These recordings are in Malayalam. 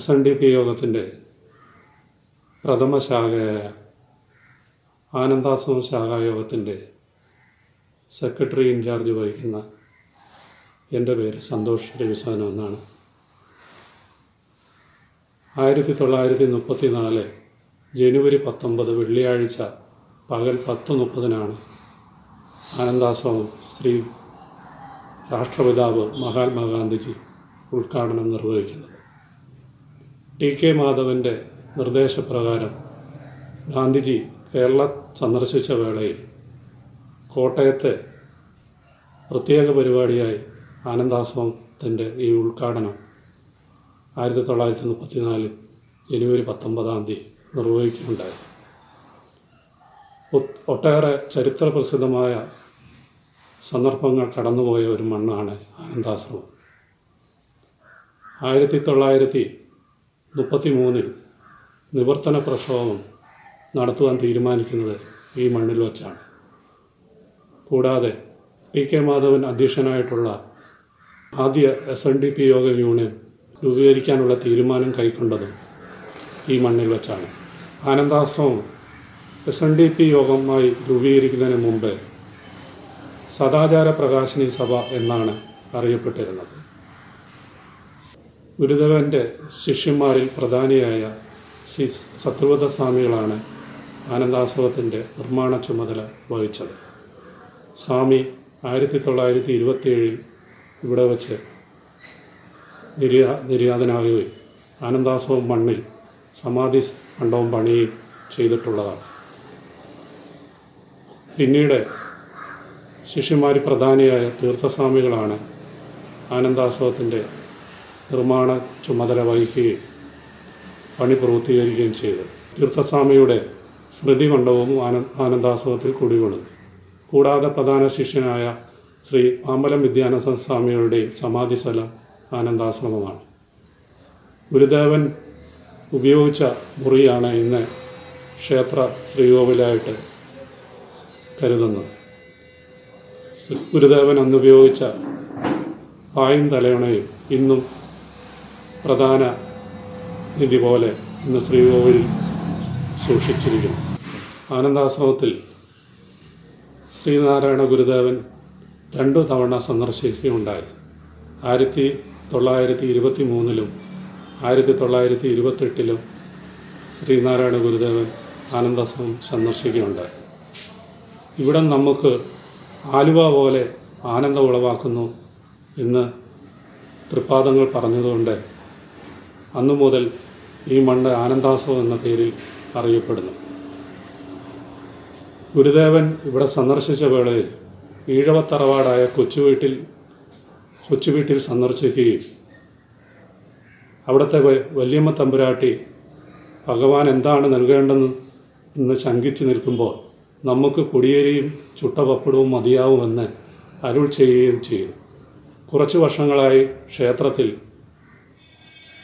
SNDP യോഗത്തിന്റെ പ്രഥമ ശാഖയായ ആനന്ദാശ്രമം ശാഖായോഗത്തിന്റെ സെക്രട്ടറി ഇൻചാർജ് വഹിക്കുന്ന എൻ്റെ പേര് സന്തോഷ് രവിസാനൻ എന്നാണ്. 1934 ജനുവരി 19 വെള്ളിയാഴ്ച പകൽ 10:30 ആനന്ദാശ്രമം ശ്രീ രാഷ്ട്രപിതാവ് മഹാത്മാഗാന്ധിജി ഉദ്ഘാടനം നിർവഹിക്കുന്നത്. ടി.കെ. മാധവൻ്റെ നിർദ്ദേശപ്രകാരം ഗാന്ധിജി കേരളം സന്ദർശിച്ച വേളയിൽ കോട്ടയത്തെ പ്രത്യേക പരിപാടിയായി ആനന്ദാശ്രമത്തിൻ്റെ ഈ ഉദ്ഘാടനം 1934 ജനുവരി 19 നിർവഹിക്കുകയുണ്ടായി. ഒട്ടേറെ ചരിത്ര പ്രസിദ്ധമായ സന്ദർഭങ്ങൾ കടന്നുപോയ ഒരു മണ്ണാണ് ആനന്ദാശ്രമം. 1933 നിവർത്തന പ്രക്ഷോഭം നടത്തുവാൻ തീരുമാനിക്കുന്നത് ഈ മണ്ണിൽ വച്ചാണ്. കൂടാതെ ടി.കെ. മാധവൻ അധ്യക്ഷനായിട്ടുള്ള ആദ്യ SNDP യോഗ യൂണിയൻ രൂപീകരിക്കാനുള്ള തീരുമാനം കൈക്കൊണ്ടതും ഈ മണ്ണിൽ വച്ചാണ്. ആനന്ദാശ്രമം SNDP യോഗമായി രൂപീകരിക്കുന്നതിന് മുമ്പ് സദാചാര പ്രകാശിനി സഭ എന്നാണ് അറിയപ്പെട്ടിരുന്നത്. ഗുരുദേവൻ്റെ ശിഷ്യന്മാരിൽ പ്രധാനിയായ ശ്രീ ശത്രുവധ സ്വാമികളാണ് ആനന്ദാശ്രമത്തിൻ്റെ നിർമ്മാണ ചുമതല വഹിച്ചത്. സ്വാമി 1927 ഇവിടെ വച്ച് നിര്യാതനാകുകയും ആനന്ദാശ്രമം മണ്ണിൽ സമാധി മണ്ഡപം പണിയും ചെയ്തിട്ടുള്ളതാണ്. പിന്നീട് ശിഷ്യന്മാരിൽ പ്രധാനിയായ തീർത്ഥസ്വാമികളാണ് ആനന്ദാശ്രമത്തിൻ്റെ നിർമ്മാണ ചുമതല വഹിക്കുകയും പണി പൂർത്തീകരിക്കുകയും ചെയ്തു. തീർത്ഥസ്വാമിയുടെ സ്മൃതി മണ്ഡപവും ആനന്ദാശ്രമത്തിൽ കുടികൊള്ളും. കൂടാതെ പ്രധാന ശിഷ്യനായ ശ്രീ പാമ്പലം വിദ്യാനന്ദ സ്വാമികളുടെയും സമാധി സ്ഥലം ആനന്ദാശ്രമമാണ്. ഗുരുദേവൻ ഉപയോഗിച്ച മുറിയാണ് ഇന്ന് ക്ഷേത്ര ശ്രീകോവിലായിട്ട് കരുതുന്നത്. ഗുരുദേവൻ അന്നുപയോഗിച്ച പായും തലയണയും ഇന്നും പ്രധാന നിധി പോലെ ഇന്ന് ശ്രീകോവിൽ സൂക്ഷിച്ചിരിക്കുന്നു. ആനന്ദാശ്രമത്തിൽ ശ്രീനാരായണ ഗുരുദേവൻ 2 തവണ സന്ദർശിക്കുകയുണ്ടായി. 1923 1928 ശ്രീനാരായണ ഗുരുദേവൻ ആനന്ദാശ്രമം സന്ദർശിക്കുകയുണ്ടായി. ഇവിടെ നമുക്ക് ആലുവ പോലെ ആനന്ദം ഉളവാക്കുന്നു എന്ന് തൃപ്പാദങ്ങൾ പറഞ്ഞതുകൊണ്ട് അന്നു മുതൽ ഈ മണ്ണ് ആനന്ദാശ്രമം എന്ന പേരിൽ അറിയപ്പെടുന്നു. ഗുരുദേവൻ ഇവിടെ സന്ദർശിച്ച വേളയിൽ ഈഴവ തറവാടായ കൊച്ചുവീട്ടിൽ സന്ദർശിക്കുകയും അവിടുത്തെ വല്യമ്മ തമ്പുരാട്ടി ഭഗവാൻ എന്താണ് നൽകേണ്ടതെന്ന് ശങ്കിച്ചു നിൽക്കുമ്പോൾ നമുക്ക് കൊടിയേരിയും ചുട്ട പപ്പടവും മതിയാവുമെന്ന് അരുൾ ചെയ്യുകയും ചെയ്തു. കുറച്ചു വർഷങ്ങളായി ക്ഷേത്രത്തിൽ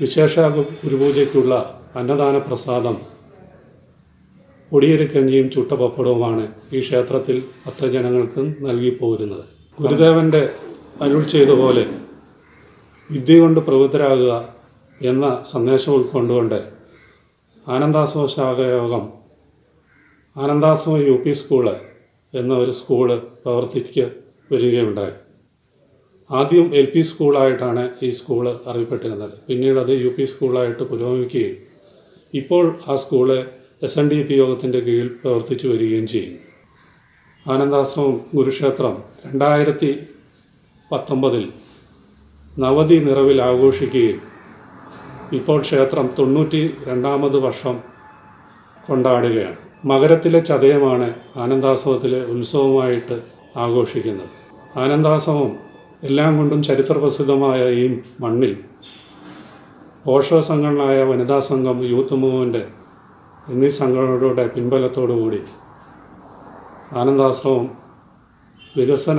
വിശേഷ ഗുരുപൂജയ്ക്കുള്ള അന്നദാന പ്രസാദം ഒടിയരിക്കഞ്ഞിയും ചുട്ടപ്പപ്പടവുമാണ് ഈ ക്ഷേത്രത്തിൽ ഭക്തജനങ്ങൾക്ക് നൽകിപ്പോരുന്നത്. ഗുരുദേവൻ്റെ അരുൾ ചെയ്തപോലെ വിദ്യ കൊണ്ട് പ്രബുദ്ധരാകുക എന്ന സന്ദേശം ഉൾക്കൊണ്ടുകൊണ്ട് ആനന്ദാശ്രമ ശാഖായോഗം ആനന്ദാശ്രമ UP സ്കൂള് എന്ന ഒരു സ്കൂള് പ്രവർത്തിക്ക് വരികയുണ്ടായി. ആദ്യം LP സ്കൂളായിട്ടാണ് ഈ സ്കൂള് അറിയപ്പെട്ടിരുന്നത്. പിന്നീട് അത് UP സ്കൂളായിട്ട് പുരോഗമിക്കുകയും ഇപ്പോൾ ആ സ്കൂള് SNDP യോഗത്തിൻ്റെ കീഴിൽ പ്രവർത്തിച്ചു വരികയും ചെയ്യും. ആനന്ദാശ്രമം ഗുരുക്ഷേത്രം 2019 നവതി നിറവിൽ ആഘോഷിക്കുകയും ഇപ്പോൾ ക്ഷേത്രം 92ാമത് വർഷം കൊണ്ടാടുകയാണ്. മകരത്തിലെ ചതയമാണ് ആനന്ദാശ്രമത്തിലെ ഉത്സവമായിട്ട് ആഘോഷിക്കുന്നത്. ആനന്ദാശ്രമം എല്ലാം കൊണ്ടും ചരിത്രപ്രസിദ്ധമായ ഈ മണ്ണിൽ പോഷക സംഘടനയായ വനിതാ സംഘം, യൂത്ത് മൂവ്മെൻ്റ് എന്നീ സംഘടനകളുടെ പിൻബലത്തോടുകൂടി ആനന്ദാശ്രമം വികസന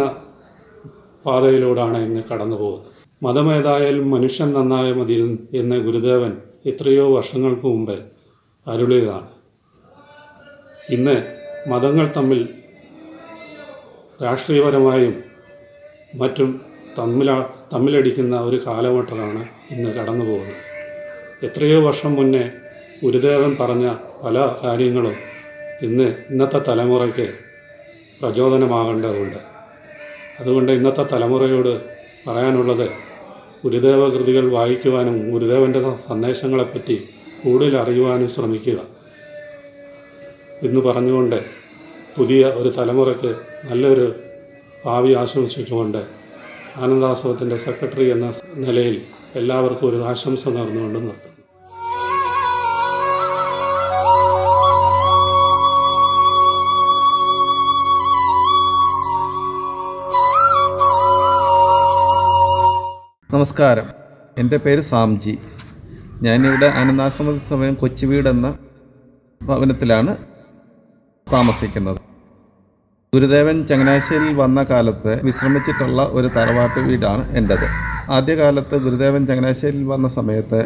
പാതയിലൂടെയാണ് ഇന്ന് കടന്നു പോകുന്നത്. മതമേതായാലും മനുഷ്യൻ നന്നായ മതി എന്ന് ഗുരുദേവൻ എത്രയോ വർഷങ്ങൾക്ക് മുമ്പേ അരുളിയതാണ്. ഇന്ന് മതങ്ങൾ തമ്മിൽ രാഷ്ട്രീയപരമായും മറ്റും തമ്മിലടിക്കുന്ന ഒരു കാലഘട്ടമാണ് ഇന്ന് കടന്നു പോകുന്നത്. എത്രയോ വർഷം മുന്നേ ഗുരുദേവൻ പറഞ്ഞ പല കാര്യങ്ങളും ഇന്നത്തെ തലമുറയ്ക്ക് പ്രചോദനമാകേണ്ടതുണ്ട്. അതുകൊണ്ട് ഇന്നത്തെ തലമുറയോട് പറയാനുള്ളത്, ഗുരുദേവ കൃതികൾ വായിക്കുവാനും ഗുരുദേവൻ്റെ സന്ദേശങ്ങളെപ്പറ്റി കൂടുതൽ അറിയുവാനും ശ്രമിക്കുക എന്ന് പറഞ്ഞുകൊണ്ട് പുതിയ ഒരു തലമുറയ്ക്ക് നല്ലൊരു ഭാവി ആശംസിച്ചുകൊണ്ട് ആനന്ദാശ്രമത്തിൻ്റെ സെക്രട്ടറി എന്ന നിലയിൽ എല്ലാവർക്കും ഒരു ആശംസ നേർന്നുകൊണ്ട് നിർത്തുന്നു. നമസ്കാരം, എൻ്റെ പേര് സാംജി. ഞാനിവിടെ ആനന്ദാശ്രമ സമയം കൊച്ചു വീടെന്ന ഭവനത്തിലാണ് താമസിക്കുന്നത്. ഗുരുദേവൻ ചങ്ങനാശ്ശേരിയിൽ വന്ന കാലത്ത് വിശ്രമിച്ചിട്ടുള്ള ഒരു തറവാട്ട് വീടാണ് എൻ്റേത്. ആദ്യകാലത്ത് ഗുരുദേവൻ ചങ്ങനാശ്ശേരിയിൽ വന്ന സമയത്ത്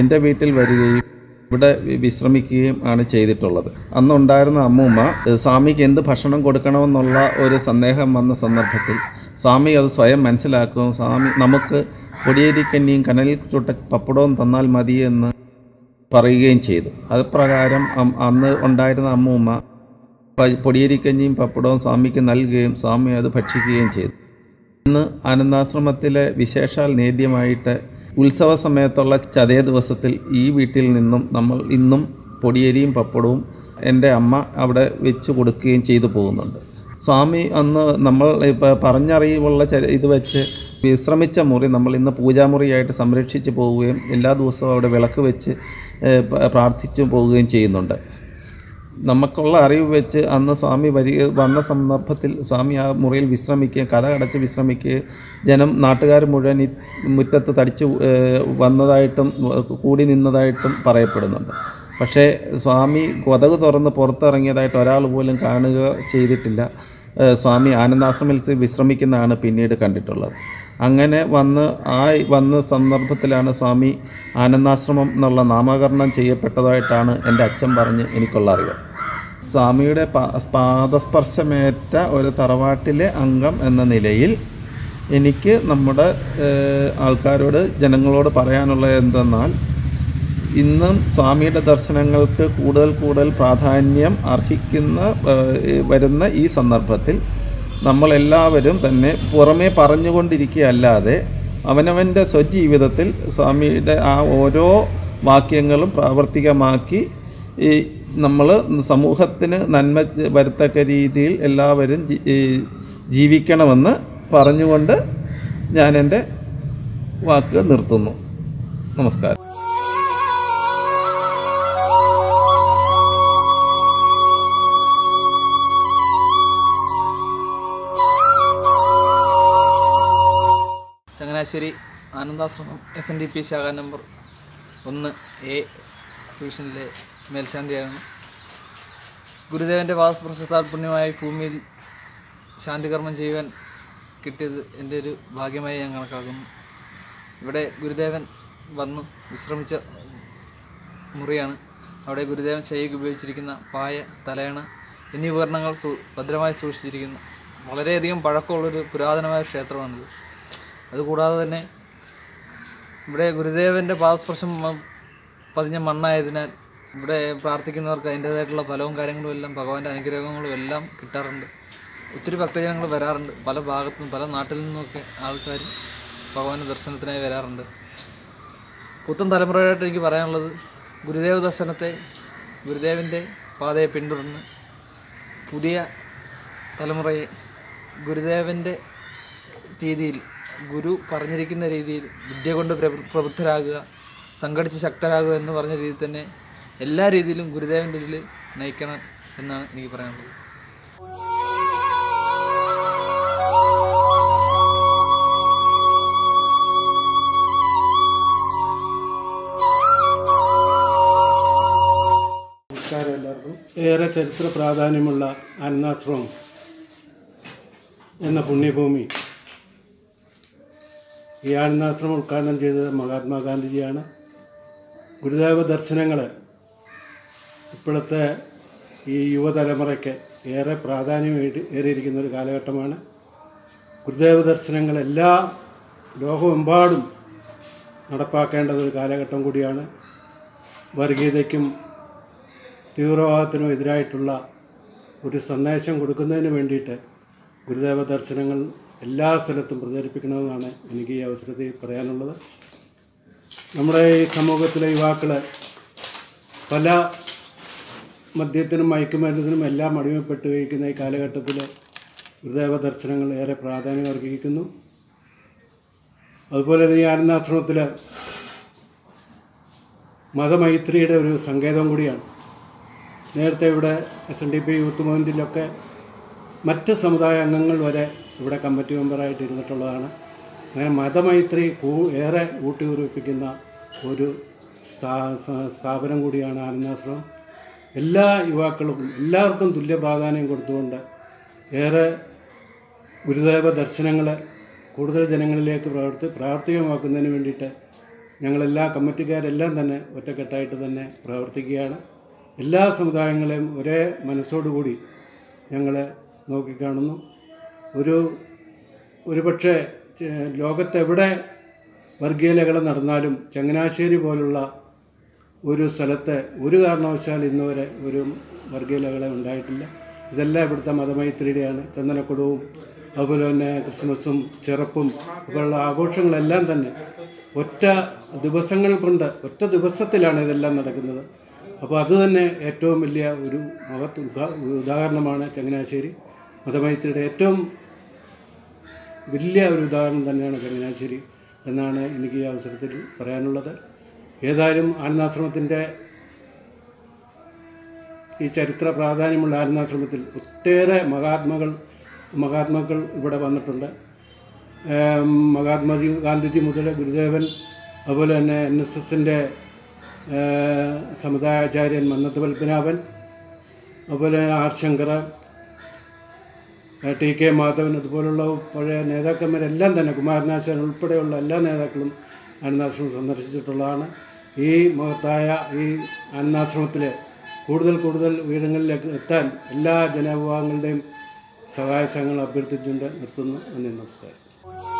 എൻ്റെ വീട്ടിൽ വരികയും ഇവിടെ വിശ്രമിക്കുകയും ആണ് ചെയ്തിട്ടുള്ളത്. അന്നുണ്ടായിരുന്ന അമ്മൂമ്മ സ്വാമിക്ക് എന്ത് ഭക്ഷണം കൊടുക്കണമെന്നുള്ള ഒരു സന്ദേഹം വന്ന സന്ദർഭത്തിൽ സ്വാമി അത് സ്വയം മനസ്സിലാക്കും. സ്വാമി നമുക്ക് പൊടിയേരിക്കന്നിയും കനലിൽ ചുട്ട പപ്പടവും തന്നാൽ മതി എന്ന് പറയുകയും ചെയ്തു. അത് പ്രകാരം അന്ന് ഉണ്ടായിരുന്ന അമ്മൂമ്മ പൊടിയേരിക്കഞ്ഞിയും പപ്പടവും സ്വാമിക്ക് നൽകുകയും സ്വാമി അത് ഭക്ഷിക്കുകയും ചെയ്തു. ഇന്ന് ആനന്ദാശ്രമത്തിലെ വിശേഷാൽ നേദ്യമായിട്ട് ഉത്സവ സമയത്തുള്ള ചതയ ദിവസത്തിൽ ഈ വീട്ടിൽ നിന്നും നമ്മൾ ഇന്നും പൊടിയേരിയും പപ്പടവും എൻ്റെ അമ്മ അവിടെ വെച്ച് കൊടുക്കുകയും ചെയ്തു പോകുന്നുണ്ട്. സ്വാമി അന്ന് നമ്മൾ ഇപ്പോൾ പറഞ്ഞറിയുള്ള ഇത് വെച്ച് വിശ്രമിച്ച മുറി നമ്മൾ ഇന്ന് പൂജാമുറിയായിട്ട് സംരക്ഷിച്ച് പോവുകയും എല്ലാ ദിവസവും അവിടെ വിളക്ക് വെച്ച് പ്രാർത്ഥിച്ചു പോവുകയും ചെയ്യുന്നുണ്ട്. നമുക്കുള്ള അറിവ് വെച്ച് അന്ന് സ്വാമി വന്ന സന്ദർഭത്തിൽ സ്വാമി ആ മുറിയിൽ വിശ്രമിക്കുകയും കഥ അടച്ച് വിശ്രമിക്കുകയും ജനം നാട്ടുകാർ മുഴുവൻ ഈ മുറ്റത്ത് തടിച്ച് വന്നതായിട്ടും കൂടി നിന്നതായിട്ടും പറയപ്പെടുന്നുണ്ട്. പക്ഷേ സ്വാമി കൊതക് തുറന്ന് പുറത്തിറങ്ങിയതായിട്ട് ഒരാൾ പോലും കാണുക ചെയ്തിട്ടില്ല. സ്വാമി ആനന്ദാശ്രമത്തിൽ വിശ്രമിക്കുന്നതാണ് പിന്നീട് കണ്ടിട്ടുള്ളത്. അങ്ങനെ വന്ന സന്ദർഭത്തിലാണ് സ്വാമി ആനന്ദാശ്രമം എന്നുള്ള നാമകരണം ചെയ്യപ്പെട്ടതായിട്ടാണ് എൻ്റെ അച്ഛൻ പറഞ്ഞ് എനിക്കുള്ള അറിവ്. സ്വാമിയുടെ പാദസ്പർശമേറ്റ ഒരു തറവാട്ടിലെ അംഗം എന്ന നിലയിൽ എനിക്ക് നമ്മുടെ ആൾക്കാരോട് ജനങ്ങളോട് പറയാനുള്ളത് എന്തെന്നാൽ, ഇന്നും സ്വാമിയുടെ ദർശനങ്ങൾക്ക് കൂടുതൽ കൂടുതൽ പ്രാധാന്യം വരുന്ന ഈ സന്ദർഭത്തിൽ നമ്മളെല്ലാവരും തന്നെ പുറമേ പറഞ്ഞുകൊണ്ടിരിക്കുകയല്ലാതെ അവനവൻ്റെ സ്വജീവിതത്തിൽ സ്വാമിയുടെ ആ ഓരോ വാക്യങ്ങളും പ്രാവർത്തികമാക്കി നമ്മൾ സമൂഹത്തിന് നന്മ വരത്തക്ക രീതിയിൽ എല്ലാവരും ജീവിക്കണമെന്ന് പറഞ്ഞുകൊണ്ട് ഞാനെൻ്റെ വാക്ക് നിർത്തുന്നു. നമസ്കാരം. ചങ്ങനാശ്ശേരി ആനന്ദാശ്രമം SNDP ശാഖ നമ്പർ 1A ഡിവിഷനിലെ മേൽശാന്തിയാണ്. ഗുരുദേവൻ്റെ വാസപ്രശസ്താൽപുണ്യമായ ഭൂമിയിൽ ശാന്തികർമ്മം ചെയ്യുവാൻ കിട്ടിയത് എൻ്റെ ഒരു ഭാഗ്യമായി ഞാൻ കണക്കാക്കുന്നു. ഇവിടെ ഗുരുദേവൻ വന്നു വിശ്രമിച്ച മുറിയാണ്. അവിടെ ഗുരുദേവൻ ശൈലിക്ക് ഉപയോഗിച്ചിരിക്കുന്ന പായ, തലയണ എന്നീ ഉപകരണങ്ങൾ ഭദ്രമായി സൂക്ഷിച്ചിരിക്കുന്നു. വളരെയധികം പഴക്കമുള്ളൊരു പുരാതനമായ ക്ഷേത്രമാണിത്. അതുകൂടാതെ തന്നെ ഇവിടെ ഗുരുദേവൻ്റെ പാദസ്പർശം പതിഞ്ഞ മണ്ണായതിനാൽ ഇവിടെ പ്രാർത്ഥിക്കുന്നവർക്ക് അതിൻ്റേതായിട്ടുള്ള ഫലവും കാര്യങ്ങളും എല്ലാം ഭഗവാന്റെ അനുഗ്രഹങ്ങളും എല്ലാം കിട്ടാറുണ്ട്. ഒത്തിരി ഭക്തജനങ്ങൾ വരാറുണ്ട്. പല ഭാഗത്തു നിന്നും പല നാട്ടിൽ നിന്നൊക്കെ ആൾക്കാർ ഭഗവാന്റെ ദർശനത്തിനായി വരാറുണ്ട്. പുത്തൻ തലമുറയായിട്ട് എനിക്ക് പറയാനുള്ളത്, ഗുരുദേവ ദർശനത്തെ, ഗുരുദേവൻ്റെ പാതയെ പിന്തുടർന്ന് പുതിയ തലമുറയെ ഗുരുദേവൻ്റെ രീതിയിൽ, ഗുരു പറഞ്ഞിരിക്കുന്ന രീതിയിൽ വിദ്യ കൊണ്ട് പ്രബുദ്ധരാകുക, സംഘടിച്ച് ശക്തരാകുക എന്ന് പറഞ്ഞ രീതിയിൽ തന്നെ എല്ലാ രീതിയിലും ഗുരുദേവൻ്റെ ഇതിൽ നയിക്കണം എന്നാണ് എനിക്ക് പറയാനുള്ളത്. നമസ്കാരം എല്ലാവർക്കും. ഏറെ ചരിത്ര പ്രാധാന്യമുള്ള ആനന്ദാശ്രമം എന്ന പുണ്യഭൂമി, ഈ ആനന്ദാശ്രമം ഉദ്ഘാടനം ചെയ്തത് മഹാത്മാഗാന്ധിജിയാണ്. ഗുരുദേവ ദർശനങ്ങൾ ഇപ്പോഴത്തെ ഈ യുവതലമുറയ്ക്ക് ഏറെ പ്രാധാന്യം ഏറിയിരിക്കുന്ന ഒരു കാലഘട്ടമാണ്. ഗുരുദേവ ദർശനങ്ങൾ എല്ലാ ലോകമെമ്പാടും നടപ്പാക്കേണ്ടതൊരു കാലഘട്ടം കൂടിയാണ്. വർഗീയതയ്ക്കും തീവ്രവാദത്തിനും എതിരായിട്ടുള്ള ഒരു സന്ദേശം കൊടുക്കുന്നതിന് വേണ്ടിയിട്ട് ഗുരുദേവ ദർശനങ്ങൾ എല്ലാ സ്ഥലത്തും പ്രചരിപ്പിക്കണമെന്നാണ് എനിക്ക് ഈ അവസരത്തിൽ പറയാനുള്ളത്. നമ്മുടെ ഈ സമൂഹത്തിലെ യുവാക്കൾ പല മദ്യത്തിനും മയക്കുമരുന്നിനും എല്ലാം അടിമപ്പെട്ട് കഴിക്കുന്ന ഈ കാലഘട്ടത്തിൽ ഗുരുദേവ ദർശനങ്ങൾ ഏറെ പ്രാധാന്യം അർഹിക്കുന്നു. അതുപോലെ തന്നെ ഈ ആനന്ദാശ്രമത്തിൽ മതമൈത്രിയുടെ ഒരു സങ്കേതം കൂടിയാണ്. നേരത്തെ ഇവിടെ SNDP യൂത്ത് മൂവ്മെൻറ്റിലൊക്കെ മറ്റ് സമുദായ അംഗങ്ങൾ വരെ ഇവിടെ കമ്മിറ്റി മെമ്പറായിട്ട് ഇരുന്നിട്ടുള്ളതാണ്. അങ്ങനെ മതമൈത്രി ഏറെ ഊട്ടിയുറപ്പിക്കുന്ന ഒരു സ്ഥാപനം കൂടിയാണ് ആനന്ദാശ്രമം. എല്ലാ യുവാക്കളും എല്ലാവർക്കും തുല്യ പ്രാധാന്യം കൊടുത്തുകൊണ്ട് ഏറെ ഗുരുദേവ ദർശനങ്ങൾ കൂടുതൽ ജനങ്ങളിലേക്ക് പ്രാവർത്തികമാക്കുന്നതിന് വേണ്ടിയിട്ട് ഞങ്ങളെല്ലാ കമ്മിറ്റിക്കാരെല്ലാം തന്നെ ഒറ്റക്കെട്ടായിട്ട് തന്നെ പ്രവർത്തിക്കുകയാണ്. എല്ലാ സമുദായങ്ങളെയും ഒരേ മനസ്സോടുകൂടി ഞങ്ങൾ നോക്കിക്കാണുന്നു. ഒരുപക്ഷെ ലോകത്തെവിടെ വർഗീയലകൾ നടന്നാലും ചങ്ങനാശ്ശേരി പോലുള്ള ഒരു സ്ഥലത്ത് ഒരു കാരണവശാൽ ഇന്നുവരെ ഒരു വർഗീയലകളെ ഉണ്ടായിട്ടില്ല. ഇതെല്ലാം ഇവിടുത്തെ മതമൈത്രിയുടെയാണ്. ചന്ദനക്കുടവും അതുപോലെ തന്നെ ക്രിസ്മസും ചെറുപ്പും അതുപോലുള്ള ആഘോഷങ്ങളെല്ലാം തന്നെ ഒറ്റ ദിവസത്തിലാണ് ഇതെല്ലാം നടക്കുന്നത്. അപ്പോൾ അതുതന്നെ ഏറ്റവും വലിയ ഒരു ഉദാഹരണമാണ് ചങ്ങനാശ്ശേരി. മതമൈത്രിയുടെ ഏറ്റവും വലിയ ഒരു ഉദാഹരണം തന്നെയാണ് ചങ്ങനാശ്ശേരി എന്നാണ് എനിക്ക് ഈ അവസരത്തിൽ പറയാനുള്ളത്. ഏതായാലും ആനന്ദാശ്രമത്തിൻ്റെ ഈ ചരിത്ര പ്രാധാന്യമുള്ള ആനന്ദാശ്രമത്തിൽ ഒട്ടേറെ മഹാത്മാക്കൾ ഇവിടെ വന്നിട്ടുണ്ട്. മഹാത്മാ ഗാന്ധിജി മുതൽ ഗുരുദേവൻ, അതുപോലെ തന്നെ NSSൻ്റെ സമുദായാചാര്യൻ മന്നത്ത് പത്മനാഭൻ, അതുപോലെ ആർ ശങ്കർ, TK മാധവൻ, അതുപോലുള്ള പഴയ നേതാക്കന്മാരെല്ലാം തന്നെ കുമാരനാശാൻ ഉൾപ്പെടെയുള്ള എല്ലാ നേതാക്കളും ആനന്ദാശ്രമം സന്ദർശിച്ചിട്ടുള്ളതാണ്. ഈ മഹത്തായ ഈ ആനന്ദാശ്രമത്തിൽ കൂടുതൽ ഉയരങ്ങളിലേക്ക് എത്താൻ എല്ലാ ജനവിഭാഗങ്ങളുടെയും സഹായ സംഘങ്ങൾ അഭ്യർത്ഥിച്ചുകൊണ്ട് നിർത്തുന്നു. നന്ദി, നമസ്കാരം.